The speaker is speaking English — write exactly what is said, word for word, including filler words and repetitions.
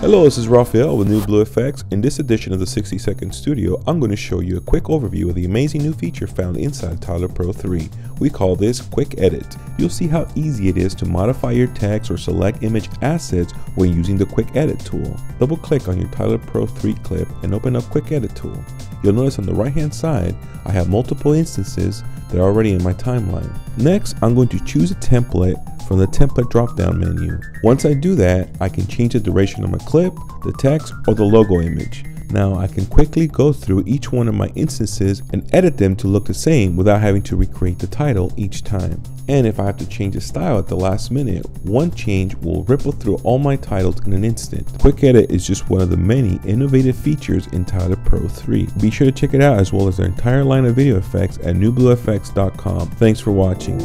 Hello, this is Raphael with New Blue Effects. In this edition of the sixty second Studio, I'm going to show you a quick overview of the amazing new feature found inside Tyler Pro three. We call this Quick Edit. You'll see how easy it is to modify your text or select image assets when using the Quick Edit tool. Double click on your Tyler Pro three clip and open up Quick Edit tool. You'll notice on the right hand side, I have multiple instances that are already in my timeline. Next, I'm going to choose a template from the template drop-down menu. Once I do that, I can change the duration of my clip, the text, or the logo image. Now I can quickly go through each one of my instances and edit them to look the same without having to recreate the title each time. And if I have to change the style at the last minute, one change will ripple through all my titles in an instant. Quick Edit is just one of the many innovative features in Tyler Pro three. Be sure to check it out as well as their entire line of video effects at new blue effects dot com. Thanks for watching.